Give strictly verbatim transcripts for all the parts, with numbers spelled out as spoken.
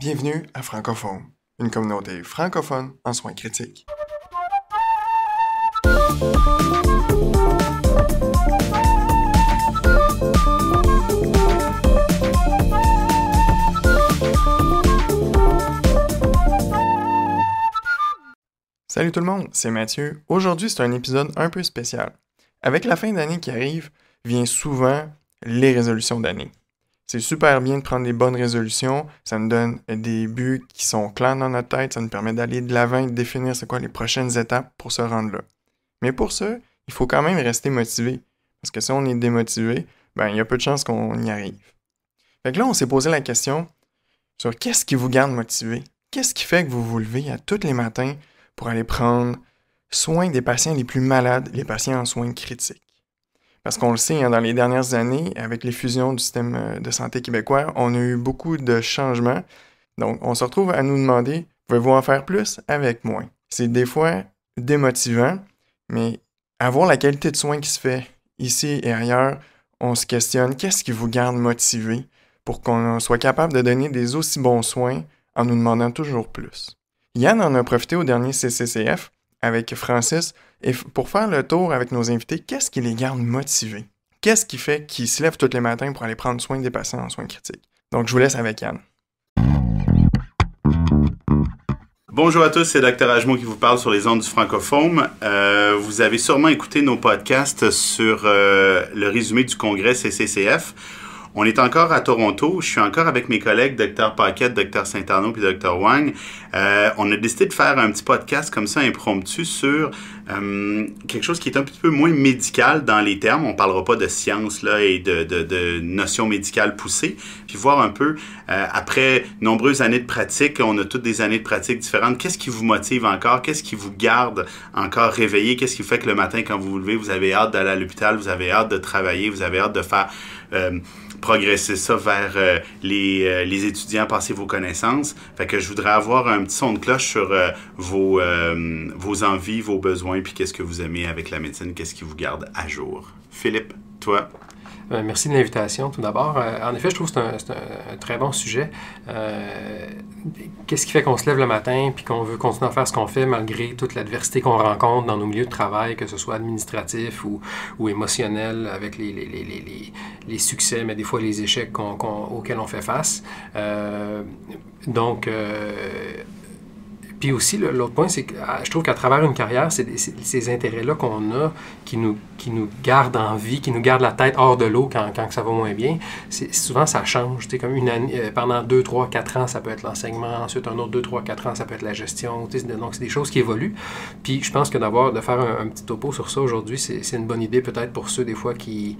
Bienvenue à Francofoam, une communauté francophone en soins critiques. Salut tout le monde, c'est Mathieu. Aujourd'hui, c'est un épisode un peu spécial. Avec la fin d'année qui arrive, vient souvent les résolutions d'année. C'est super bien de prendre des bonnes résolutions, ça nous donne des buts qui sont clairs dans notre tête, ça nous permet d'aller de l'avant et de définir c'est quoi les prochaines étapes pour se rendre là. Mais pour ça, il faut quand même rester motivé, parce que si on est démotivé, ben il y a peu de chances qu'on y arrive. Fait que là, on s'est posé la question sur qu'est-ce qui vous garde motivé? Qu'est-ce qui fait que vous vous levez à tous les matins pour aller prendre soin des patients les plus malades, les patients en soins critiques? Parce qu'on le sait, hein, dans les dernières années, avec les fusions du système de santé québécois, on a eu beaucoup de changements. Donc, on se retrouve à nous demander, pouvez-vous en faire plus avec moins? C'est des fois démotivant, mais avoir la qualité de soins qui se fait ici et ailleurs, on se questionne, qu'est-ce qui vous garde motivé pour qu'on soit capable de donner des aussi bons soins en nous demandant toujours plus? Yann en a profité au dernier C C C F avec Francis, et pour faire le tour avec nos invités, qu'est-ce qui les garde motivés? Qu'est-ce qui fait qu'ils se lèvent tous les matins pour aller prendre soin des patients en soins critiques? Donc, je vous laisse avec Ian. Bonjour à tous, c'est docteur Hajmo qui vous parle sur les ondes du francophone. Euh, vous avez sûrement écouté nos podcasts sur euh, le résumé du congrès C C C F. On est encore à Toronto. Je suis encore avec mes collègues docteur Paquette, docteur Saint-Arnaud puis docteur Wang. Euh, on a décidé de faire un petit podcast comme ça impromptu sur euh, quelque chose qui est un petit peu moins médical dans les termes. On parlera pas de science là et de, de, de notions médicales poussées. Puis voir un peu, euh, après nombreuses années de pratique, on a toutes des années de pratique différentes. Qu'est-ce qui vous motive encore? Qu'est-ce qui vous garde encore réveillé? Qu'est-ce qui fait que le matin, quand vous vous levez, vous avez hâte d'aller à l'hôpital, vous avez hâte de travailler, vous avez hâte de faire... Euh, progresser ça vers euh, les, euh, les étudiants, passer vos connaissances. Fait que je voudrais avoir un petit son de cloche sur euh, vos, euh, vos envies, vos besoins, puis qu'est-ce que vous aimez avec la médecine, qu'est-ce qui vous garde à jour. Philippe, toi? Euh, merci de l'invitation, tout d'abord. Euh, en effet, je trouve que c'est un, un, un très bon sujet. Euh, Qu'est-ce qui fait qu'on se lève le matin puis qu'on veut continuer à faire ce qu'on fait malgré toute l'adversité qu'on rencontre dans nos milieux de travail, que ce soit administratif ou, ou émotionnel, avec les, les, les, les, les succès, mais des fois les échecs qu'on, qu'on, auxquels on fait face. Euh, donc... Euh, Puis aussi, l'autre point, c'est que je trouve qu'à travers une carrière, c'est ces intérêts-là qu'on a qui nous, qui nous gardent en vie, qui nous gardent la tête hors de l'eau quand, quand ça va moins bien. Souvent, ça change. T'sais, comme une année, euh, pendant deux, trois, quatre ans, ça peut être l'enseignement. Ensuite, un autre deux, trois, quatre ans, ça peut être la gestion. T'sais, donc, c'est des choses qui évoluent. Puis je pense que d'avoir de faire un, un petit topo sur ça aujourd'hui, c'est une bonne idée peut-être pour ceux des fois qui...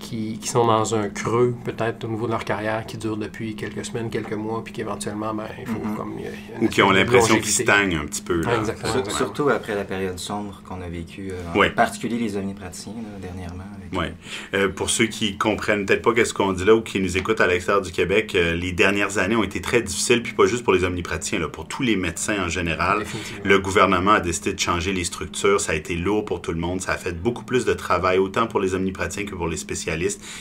Qui, qui sont dans un creux, peut-être, au niveau de leur carrière, qui dure depuis quelques semaines, quelques mois, puis qu'éventuellement, ben, il faut mm-hmm. comme... Ou qui ont l'impression qu'ils stagnent un petit peu. Là. Ah, exactement, exactement. Surtout après la période sombre qu'on a vécue, euh, ouais. en particulier les omnipraticiens, là, dernièrement. Avec, ouais. euh, euh, pour ceux qui ne comprennent peut-être pas ce qu'on dit là, ou qui nous écoutent à l'extérieur du Québec, euh, les dernières années ont été très difficiles, puis pas juste pour les omnipraticiens, là, pour tous les médecins en général. Le gouvernement a décidé de changer les structures, ça a été lourd pour tout le monde, ça a fait beaucoup plus de travail, autant pour les omnipraticiens que pour les spécialistes.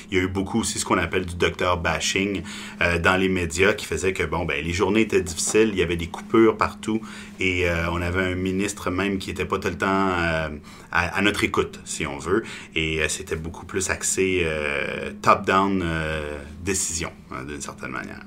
Il y a eu beaucoup aussi ce qu'on appelle du docteur bashing euh, dans les médias qui faisait que bon ben les journées étaient difficiles, il y avait des coupures partout et euh, on avait un ministre même qui n'était pas tout le temps euh, à, à notre écoute, si on veut, et euh, c'était beaucoup plus axé euh, top-down euh, décision, hein, d'une certaine manière.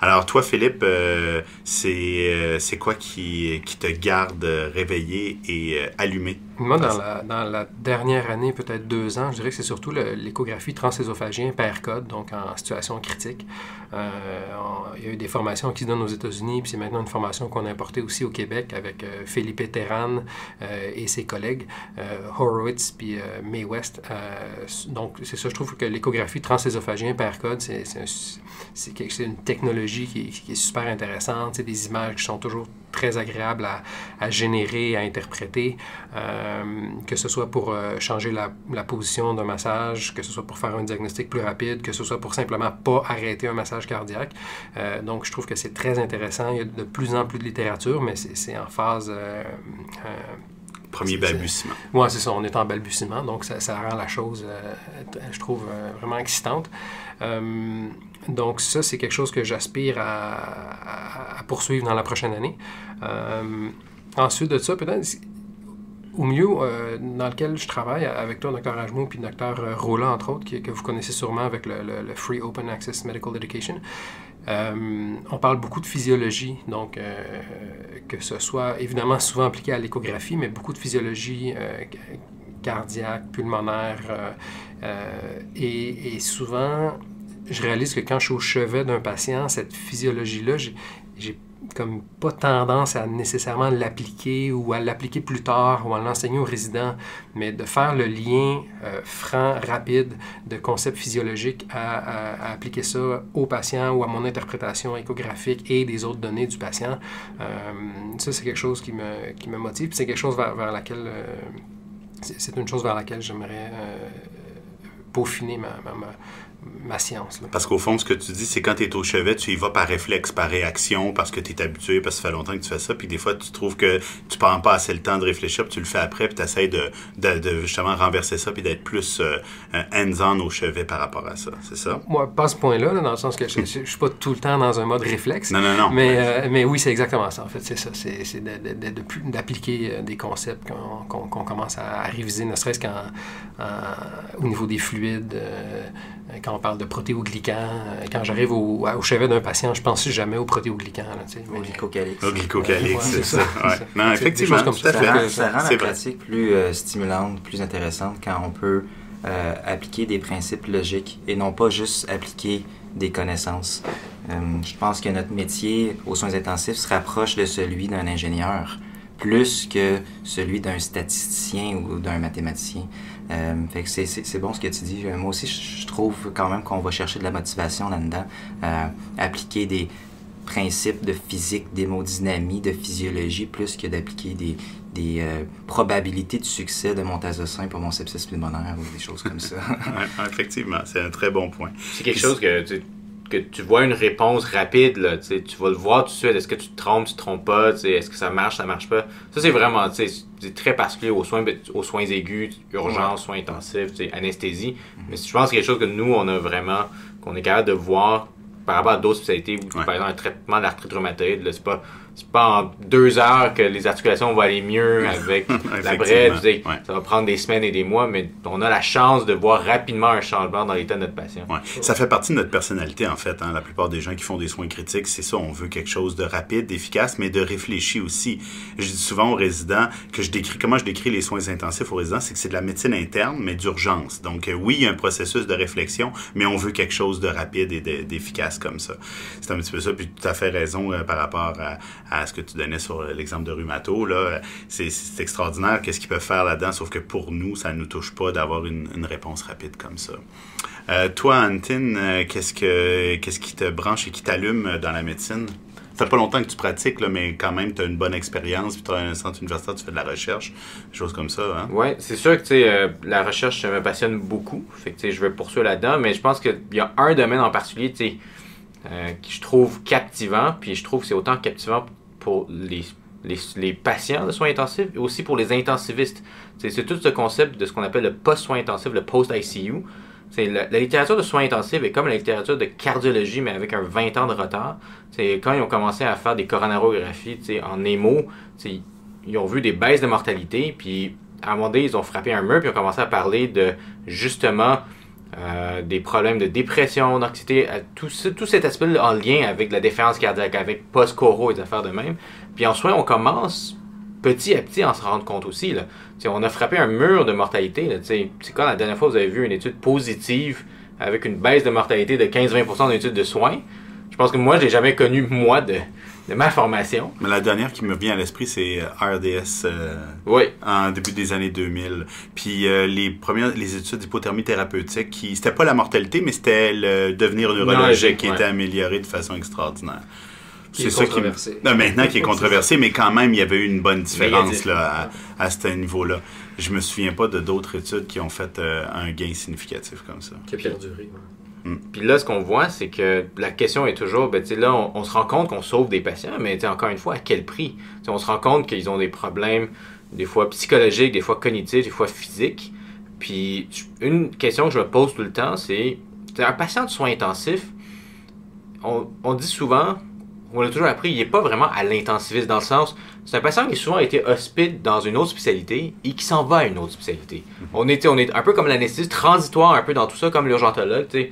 Alors toi Philippe, euh, c'est euh, c'est quoi qui, qui te garde réveillé et euh, allumé? Moi, dans la, dans la dernière année, peut-être deux ans, je dirais que c'est surtout l'échographie transésophagien par code, donc en situation critique. Euh, on, il y a eu des formations qui se donnent aux États-Unis, puis c'est maintenant une formation qu'on a importée aussi au Québec avec euh, Philippe Terrane euh, et ses collègues, euh, Horowitz puis euh, May West. Euh, donc, c'est ça, je trouve que l'échographie transésophagien par code, c'est un, une technologie qui, qui est super intéressante. C'est des images qui sont toujours très agréables à, à générer, à interpréter. Euh, que ce soit pour euh, changer la, la position d'un massage, que ce soit pour faire un diagnostic plus rapide, que ce soit pour simplement pas arrêter un massage cardiaque. Euh, donc, je trouve que c'est très intéressant. Il y a de plus en plus de littérature, mais c'est en phase... Euh, euh, Premier balbutiement. Oui, c'est ça. On est en balbutiement, donc ça, ça rend la chose, euh, je trouve, euh, vraiment excitante. Euh, Donc ça, c'est quelque chose que j'aspire à, à poursuivre dans la prochaine année. Euh, ensuite de ça, peut-être, au milieu euh, dans lequel je travaille avec toi, docteur Hajmo, puis docteur Rolla, entre autres, qui, que vous connaissez sûrement avec le, le, le Free Open Access Medical Education, euh, on parle beaucoup de physiologie, donc euh, que ce soit évidemment souvent appliqué à l'échographie, mais beaucoup de physiologie euh, cardiaque, pulmonaire, euh, euh, et, et souvent... Je réalise que quand je suis au chevet d'un patient, cette physiologie-là, j'ai comme pas tendance à nécessairement l'appliquer ou à l'appliquer plus tard ou à l'enseigner aux résidents, mais de faire le lien euh, franc, rapide de concepts physiologiques à, à, à appliquer ça au patient ou à mon interprétation échographique et des autres données du patient, euh, ça c'est quelque chose qui me, qui me motive, c'est quelque chose vers, vers laquelle, euh, c'est une chose vers laquelle j'aimerais euh, peaufiner ma... ma, ma ma science. Là. Parce qu'au fond, ce que tu dis, c'est quand tu es au chevet, tu y vas par réflexe, par réaction, parce que tu es habitué, parce que ça fait longtemps que tu fais ça, puis des fois, tu trouves que tu prends pas assez le temps de réfléchir, puis tu le fais après, puis tu essaies de, de, de justement renverser ça, puis d'être plus euh, hands-on au chevet par rapport à ça, c'est ça? Moi, pas à ce point-là, là, dans le sens que je ne suis pas tout le temps dans un mode réflexe. Non, non, non. Mais, euh, mais oui, c'est exactement ça, en fait, c'est ça. C'est d'appliquer de, de, de, des concepts qu'on qu'on, qu'on commence à réviser, ne serait-ce qu'au niveau des fluides, euh, quand on parle de protéoglycans, quand j'arrive au, au chevet d'un patient, je pense jamais aux protéoglycans. Au glycocalyx. Au glycocalyx, c'est ça. ça. Ouais. Non, effectivement, comme ça, ça, rend, ça rend la pratique vrai. plus euh, stimulante, plus intéressante quand on peut euh, appliquer des principes logiques et non pas juste appliquer des connaissances. Euh, je pense que notre métier aux soins intensifs se rapproche de celui d'un ingénieur, plus que celui d'un statisticien ou d'un mathématicien. Euh, fait que c'est bon ce que tu dis. Moi aussi, je, je trouve quand même qu'on va chercher de la motivation là-dedans. Euh, appliquer des principes de physique, d'hémodynamie, de physiologie, plus que d'appliquer des, des euh, probabilités de succès de mon tazocin pour mon sepsis pulmonaire ou des choses comme ça. Ouais, effectivement, c'est un très bon point. C'est quelque chose que... Tu... que tu vois une réponse rapide, là, tu vas le voir tout de suite, est-ce que tu te trompes, tu te trompes pas, est-ce que ça marche, ça marche pas. Ça, c'est vraiment, tu sais, c'est très particulier aux soins, aux soins aigus, urgences, soins intensifs, anesthésie. Mm-hmm. Mais je pense que quelque chose que nous, on a vraiment, qu'on est capable de voir par rapport à d'autres spécialités, où, ouais. Par exemple, un traitement d'arthrite rhumatoïde, c'est pas, pas en deux heures que les articulations vont aller mieux avec la brève, ouais. Ça va prendre des semaines et des mois, mais on a la chance de voir rapidement un changement dans l'état de notre patient. Ouais. Ouais. Ça fait partie de notre personnalité, en fait. Hein. La plupart des gens qui font des soins critiques, c'est ça, on veut quelque chose de rapide, d'efficace, mais de réfléchi aussi. Je dis souvent aux résidents que je décris, comment je décris les soins intensifs aux résidents, c'est que c'est de la médecine interne, mais d'urgence. Donc, oui, il y a un processus de réflexion, mais on veut quelque chose de rapide et d'efficace. Comme ça. C'est un petit peu ça, puis tu as fait raison euh, par rapport à, à ce que tu donnais sur l'exemple de rhumato. C'est extraordinaire qu'est-ce qu'ils peuvent faire là-dedans, sauf que pour nous, ça ne nous touche pas d'avoir une, une réponse rapide comme ça. Euh, toi, Antin, euh, qu'est-ce que qu'est-ce qui te branche et qui t'allume dans la médecine? Ça fait pas longtemps que tu pratiques, là, mais quand même, tu as une bonne expérience, puis tu as un centre universitaire, tu fais de la recherche, des choses comme ça. Hein? Oui, c'est sûr que euh, la recherche ça me passionne beaucoup, fait que je vais poursuivre là-dedans, mais je pense qu'il y a un domaine en particulier, tu sais, Euh, qui je trouve captivant, puis je trouve que c'est autant captivant pour les, les, les patients de soins intensifs et aussi pour les intensivistes. C'est tout ce concept de ce qu'on appelle le post-soin intensif, le post-I C U. La, la littérature de soins intensifs est comme la littérature de cardiologie, mais avec un vingt ans de retard. T'sais, quand ils ont commencé à faire des coronarographies en hémo, ils ont vu des baisses de mortalité, puis à un moment donné, ils ont frappé un mur, puis ils ont commencé à parler de justement... Euh, des problèmes de dépression, d'anxiété, tout, ce, tout cet aspect en lien avec la défaillance cardiaque, avec post-coro et des affaires de même. Puis en soins, on commence petit à petit à se rendre compte aussi. Là. On a frappé un mur de mortalité. C'est quand la dernière fois vous avez vu une étude positive avec une baisse de mortalité de quinze à vingt pour cent dans l'étude de soins? Je pense que moi, je l'ai jamais connu, moi, de... de ma formation. Mais la dernière qui me vient à l'esprit, c'est R D S euh, oui. en début des années deux mille. Puis euh, les premières, les études d'hypothermie thérapeutique, qui c'était pas la mortalité, mais c'était le devenir neurologique non, qui ouais. était amélioré de façon extraordinaire. C'est ça qui non, maintenant qui est controversé, mais quand même, il y avait eu une bonne différence là, à, à ce niveau-là. Je me souviens pas de d'autres études qui ont fait euh, un gain significatif comme ça. Qui a perduré, oui. Mm. Puis là, ce qu'on voit, c'est que la question est toujours, ben, tu sais, là, on, on se rend compte qu'on sauve des patients, mais tu sais, encore une fois, à quel prix? Tu sais, on se rend compte qu'ils ont des problèmes, des fois psychologiques, des fois cognitifs, des fois physiques. Puis une question que je me pose tout le temps, c'est, tu sais, un patient de soins intensifs, on, on dit souvent, on l'a toujours appris, il n'est pas vraiment à l'intensiviste dans le sens, c'est un patient qui a souvent été hospitalisé dans une autre spécialité et qui s'en va à une autre spécialité. Mm-hmm. on, est, on est un peu comme l'anesthésiste, transitoire un peu dans tout ça, comme l'urgentologue. Mm-hmm.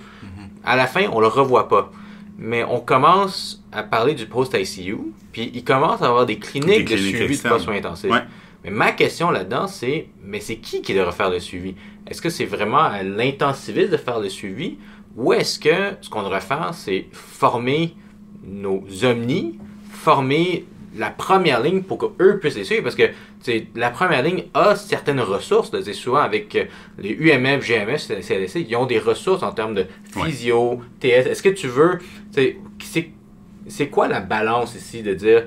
À la fin, on le revoit pas. Mais on commence à parler du post-I C U, puis il commence à avoir des cliniques, des cliniques de suivi de patients intensifs. Ouais. Mais ma question là-dedans, c'est, mais c'est qui qui devrait faire le suivi? Est-ce que c'est vraiment à l'intensiviste de faire le suivi? Ou est-ce que ce qu'on devrait faire, c'est former nos omnis, former la première ligne pour qu'eux puissent les suivre? Parce que la première ligne a certaines ressources. Là, souvent, avec les U M F, G M S, C L S C, ils ont des ressources en termes de physio, ouais. T S. Est-ce que tu veux... C'est quoi la balance ici de dire,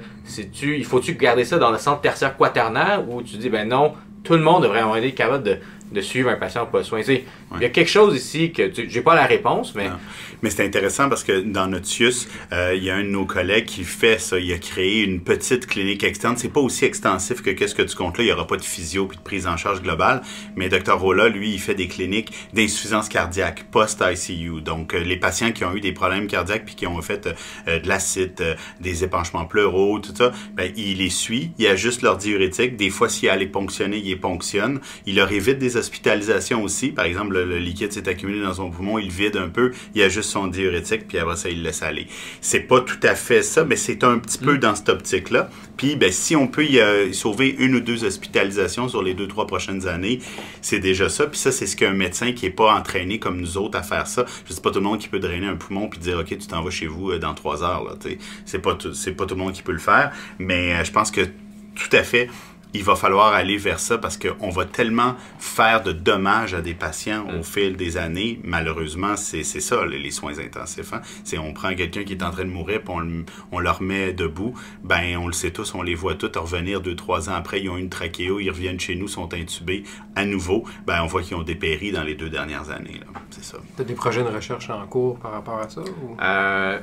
tu, il faut-tu garder ça dans le centre tertiaire quaternaire ou tu dis, ben non, tout le monde devrait avoir été capable de, de suivre un patient post-soin? Tu sais, ouais. Il y a quelque chose ici que je n'ai pas la réponse, mais... Non. Mais c'est intéressant parce que dans notre S I U S, euh, il y a un de nos collègues qui fait ça. Il a créé une petite clinique externe. C'est pas aussi extensif que qu'est-ce que tu comptes là. Il n'y aura pas de physio puis de prise en charge globale. Mais docteur Rolla, lui, il fait des cliniques d'insuffisance cardiaque post-I C U. Donc, euh, les patients qui ont eu des problèmes cardiaques puis qui ont fait euh, de l'acide, euh, des épanchements pleuraux, tout ça, ben, il les suit. Il ajuste leur diurétique. Des fois, s'il y a à les ponctionner, il les ponctionne. Il leur évite des hospitalisations aussi. Par exemple, le, le liquide s'est accumulé dans son poumon, il vide un peu, il ajuste son diurétique, puis après ça, il laisse aller. C'est pas tout à fait ça, mais c'est un petit mmh. peu dans cette optique-là. Puis, ben, si on peut y euh, sauver une ou deux hospitalisations sur les deux, trois prochaines années, c'est déjà ça. Puis ça, c'est ce qu'un médecin qui n'est pas entraîné comme nous autres à faire ça. Je sais pas tout le monde qui peut drainer un poumon puis dire, OK, tu t'en vas chez vous euh, dans trois heures. C'est pas, pas tout le monde qui peut le faire, mais euh, je pense que tout à fait... il va falloir aller vers ça parce qu'on va tellement faire de dommages à des patients au fil des années. Malheureusement, c'est ça, les soins intensifs. Hein? C'est on prend quelqu'un qui est en train de mourir puis on le, on le remet debout. Ben, on le sait tous, on les voit tous revenir deux, trois ans après. Ils ont une trachéo, ils reviennent chez nous, sont intubés à nouveau. Ben, on voit qu'ils ont dépéri dans les deux dernières années. C'est ça. Tu as des projets de recherche en cours par rapport à ça? Ou... Euh,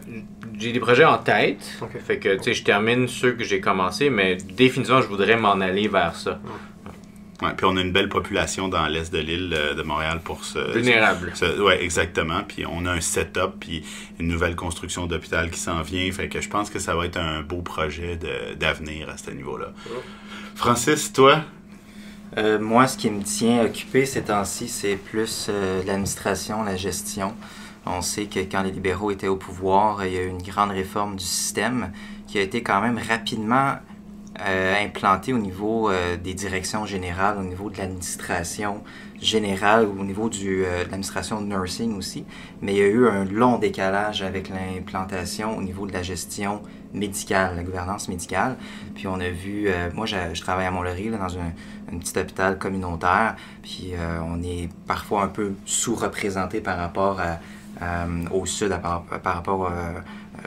j'ai des projets en tête. Okay. Fait que, tu sais, je termine ceux que j'ai commencés, mais définitivement, je voudrais m'en aller vers ça. Ouais, puis on a une belle population dans l'est de l'île de Montréal pour ce... Vulnérable. Oui, exactement. Puis on a un set-up, puis une nouvelle construction d'hôpital qui s'en vient. Fait que je pense que ça va être un beau projet d'avenir à ce niveau-là. Oh. Francis, toi? Euh, moi, ce qui me tient occupé ces temps-ci, c'est plus euh, l'administration, la gestion. On sait que quand les libéraux étaient au pouvoir, il y a eu une grande réforme du système qui a été quand même rapidement... Euh, implanté au niveau euh, des directions générales, au niveau de l'administration générale, au niveau du, euh, de l'administration nursing aussi. Mais il y a eu un long décalage avec l'implantation au niveau de la gestion médicale, la gouvernance médicale. Puis on a vu, euh, moi je, je travaille à Mont-Laurier là, dans un, un petit hôpital communautaire, puis euh, on est parfois un peu sous-représenté par rapport à, à, au sud, à, par, par rapport à,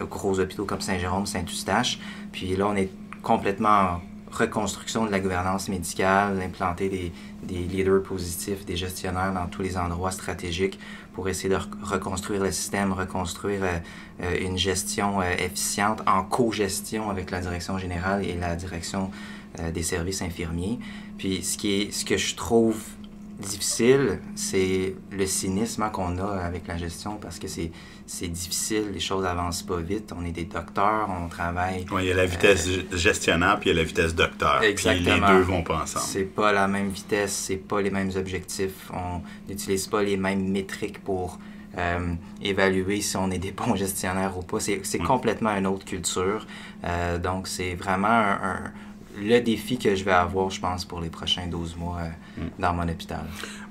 aux gros hôpitaux comme Saint-Jérôme, Saint-Eustache. Puis là on est complètement en reconstruction de la gouvernance médicale, implanter des, des leaders positifs, des gestionnaires dans tous les endroits stratégiques pour essayer de reconstruire le système, reconstruire euh, une gestion euh, efficiente en co-gestion avec la direction générale et la direction euh, des services infirmiers. Puis ce, qui est, ce que je trouve difficile, c'est le cynisme hein, qu'on a avec la gestion parce que c'est c'est difficile, les choses avancent pas vite, on est des docteurs, on travaille... Oui, il y a la vitesse euh, gestionnaire puis il y a la vitesse docteur, exactement. Puis les deux vont pas ensemble. C'est pas la même vitesse, c'est pas les mêmes objectifs, on n'utilise pas les mêmes métriques pour euh, évaluer si on est des bons gestionnaires ou pas, c'est c'est hum. complètement une autre culture, euh, donc c'est vraiment un, un le défi que je vais avoir, je pense, pour les prochains douze mois euh, mm. dans mon hôpital.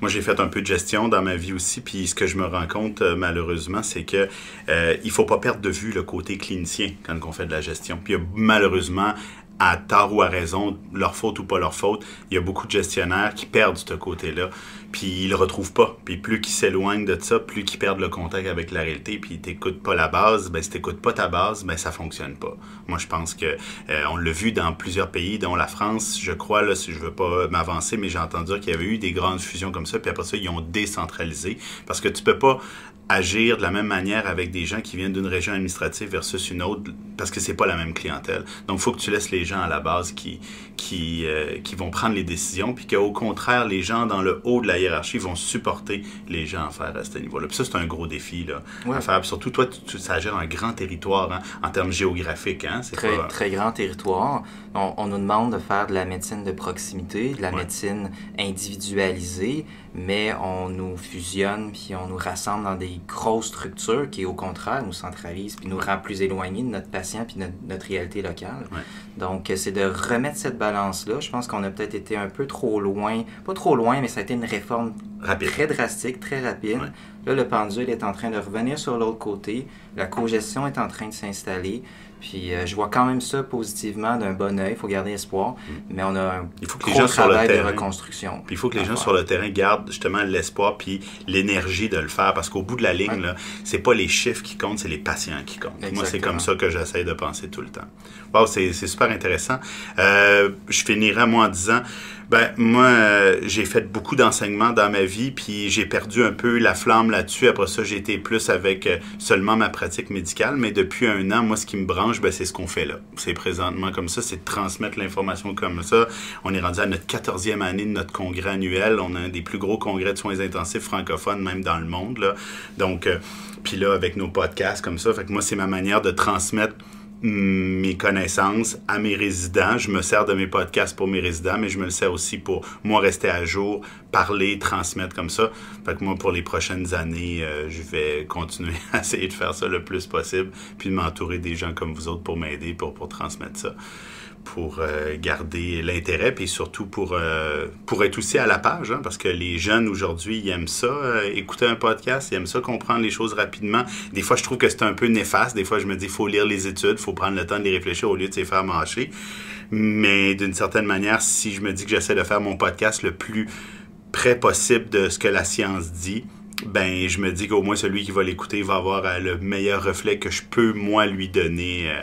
Moi, j'ai fait un peu de gestion dans ma vie aussi, puis ce que je me rends compte, euh, malheureusement, c'est que euh, il faut pas perdre de vue le côté clinicien quand on fait de la gestion. Puis malheureusement, à tort ou à raison, leur faute ou pas leur faute, il y a beaucoup de gestionnaires qui perdent ce côté-là, puis ils le retrouvent pas. Puis plus qu'ils s'éloignent de ça, plus qu'ils perdent le contact avec la réalité, puis ils t'écoutent pas la base, ben si t'écoutes pas ta base, ben ça fonctionne pas. Moi, je pense que euh, on l'a vu dans plusieurs pays, dont la France, je crois, là, si je veux pas m'avancer, mais j'ai entendu dire qu'il y avait eu des grandes fusions comme ça, puis après ça, ils ont décentralisé, parce que tu peux pas agir de la même manière avec des gens qui viennent d'une région administrative versus une autre, parce que c'est pas la même clientèle. Donc, il faut que tu laisses les gens à la base qui, qui, euh, qui vont prendre les décisions, puis qu'au contraire, les gens dans le haut de la hiérarchie vont supporter les gens à faire à ce niveau-là. Puis ça, c'est un gros défi là, ouais. à faire. Puis surtout, toi, tu, tu, ça gère un grand territoire hein, en termes géographiques. Hein, c'est très, pas... très grand territoire. On, on nous demande de faire de la médecine de proximité, de la ouais. médecine individualisée, mais on nous fusionne puis on nous rassemble dans des grosses structures qui, au contraire, nous centralisent puis nous rend plus éloignés de notre patient puis notre, notre réalité locale. Ouais. Donc, c'est de remettre cette balance-là. Je pense qu'on a peut-être été un peu trop loin, pas trop loin, mais ça a été une réforme rapide. Très drastique, très rapide. Ouais. Là, le pendule est en train de revenir sur l'autre côté. La cogestion est en train de s'installer. Puis euh, je vois quand même ça positivement d'un bon œil. Il faut garder espoir. Mais on a un il faut que gros les gens travail sur le de reconstruction. Puis il faut que les gens sur le terrain gardent justement l'espoir puis l'énergie de le faire. Parce qu'au bout de la ligne, ouais. c'est pas les chiffres qui comptent, c'est les patients qui comptent. Exactement. Moi, c'est comme ça que j'essaie de penser tout le temps. Wow, c'est super intéressant. Euh, je finirai, moi, en disant... Ben, moi, euh, j'ai fait beaucoup d'enseignements dans ma vie, puis j'ai perdu un peu la flamme là-dessus. Après ça, j'ai été plus avec euh, seulement ma pratique médicale, mais depuis un an, moi, ce qui me branche, ben, c'est ce qu'on fait là. C'est présentement comme ça, c'est de transmettre l'information comme ça. On est rendu à notre quatorzième année de notre congrès annuel. On a un des plus gros congrès de soins intensifs francophones, même dans le monde, là. Donc, euh, puis là, avec nos podcasts comme ça, fait que moi, c'est ma manière de transmettre mes connaissances à mes résidents. Je me sers de mes podcasts pour mes résidents, mais je me le sers aussi pour, moi, rester à jour, parler, transmettre comme ça. Fait que moi, pour les prochaines années, euh, je vais continuer à essayer de faire ça le plus possible, puis de m'entourer des gens comme vous autres pour m'aider, pour, pour transmettre ça, pour euh, garder l'intérêt, puis surtout pour, euh, pour être aussi à la page, hein, parce que les jeunes aujourd'hui, ils aiment ça, euh, écouter un podcast, ils aiment ça, comprendre les choses rapidement. Des fois, je trouve que c'est un peu néfaste. Des fois, je me dis, il faut lire les études, il faut prendre le temps de les réfléchir au lieu de les faire mâcher. Mais d'une certaine manière, si je me dis que j'essaie de faire mon podcast le plus près possible de ce que la science dit, ben je me dis qu'au moins celui qui va l'écouter va avoir euh, le meilleur reflet que je peux, moi, lui donner euh,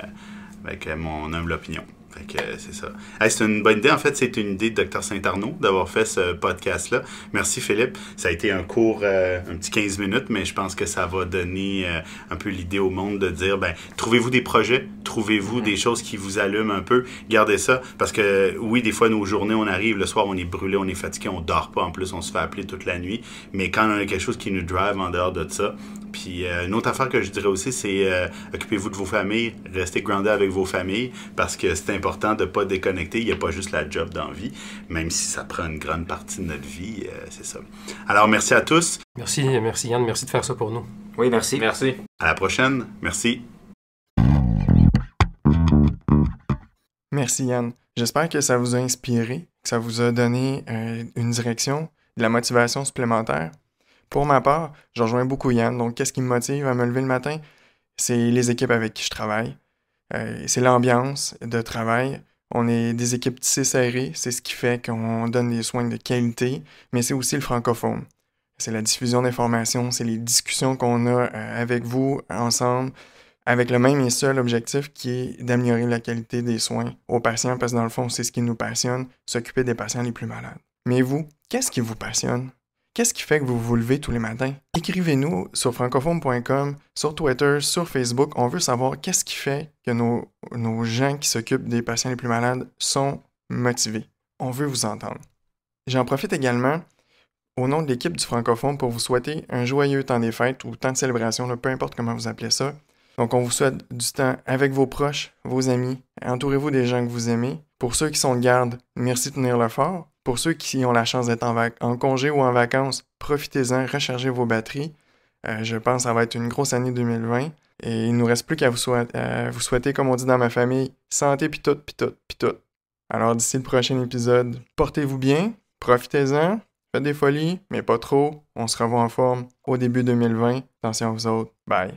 avec euh, mon humble opinion. Fait que euh, c'est ça. Hey, c'est une bonne idée. En fait, c'est une idée de Dr Saint-Arnaud d'avoir fait ce podcast-là. Merci, Philippe. Ça a été un court, euh, un petit quinze minutes, mais je pense que ça va donner euh, un peu l'idée au monde de dire, ben trouvez-vous des projets, trouvez-vous mm-hmm. des choses qui vous allument un peu. Gardez ça, parce que oui, des fois, nos journées, on arrive, le soir, on est brûlé, on est fatigué, on dort pas. En plus, on se fait appeler toute la nuit. Mais quand on a quelque chose qui nous drive en dehors de ça, puis euh, une autre affaire que je dirais aussi, c'est euh, occupez-vous de vos familles, restez grounded avec vos familles, parce que c'est important de ne pas déconnecter. Il n'y a pas juste la job dans la vie, même si ça prend une grande partie de notre vie, euh, c'est ça. Alors, merci à tous. Merci, merci Yann, merci de faire ça pour nous. Oui, merci. Merci. À la prochaine, merci. Merci Yann. J'espère que ça vous a inspiré, que ça vous a donné euh, une direction, de la motivation supplémentaire. Pour ma part, je rejoins beaucoup Yann, donc qu'est-ce qui me motive à me lever le matin? C'est les équipes avec qui je travaille, euh, c'est l'ambiance de travail. On est des équipes tissées serrées, c'est ce qui fait qu'on donne des soins de qualité, mais c'est aussi le francophone. C'est la diffusion d'informations, c'est les discussions qu'on a avec vous, ensemble, avec le même et seul objectif qui est d'améliorer la qualité des soins aux patients, parce que dans le fond, c'est ce qui nous passionne, s'occuper des patients les plus malades. Mais vous, qu'est-ce qui vous passionne? Qu'est-ce qui fait que vous vous levez tous les matins? Écrivez-nous sur francofoam point com, sur Twitter, sur Facebook. On veut savoir qu'est-ce qui fait que nos, nos gens qui s'occupent des patients les plus malades sont motivés. On veut vous entendre. J'en profite également au nom de l'équipe du Francophone pour vous souhaiter un joyeux temps des fêtes ou temps de célébration, là, peu importe comment vous appelez ça. Donc, on vous souhaite du temps avec vos proches, vos amis. Entourez-vous des gens que vous aimez. Pour ceux qui sont de garde, merci de tenir le fort. Pour ceux qui ont la chance d'être en, en congé ou en vacances, profitez-en, rechargez vos batteries. Euh, je pense que ça va être une grosse année deux mille vingt. Et il ne nous reste plus qu'à vous, sou euh, vous souhaiter, comme on dit dans ma famille, santé pis tout, pis tout, pis tout. Alors d'ici le prochain épisode, portez-vous bien, profitez-en, faites des folies, mais pas trop. On se revoit en forme au début deux mille vingt. Attention à vous autres. Bye!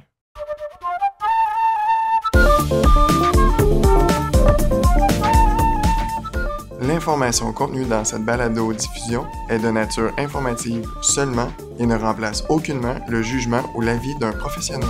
L'information contenue dans cette balado-diffusion est de nature informative seulement et ne remplace aucunement le jugement ou l'avis d'un professionnel.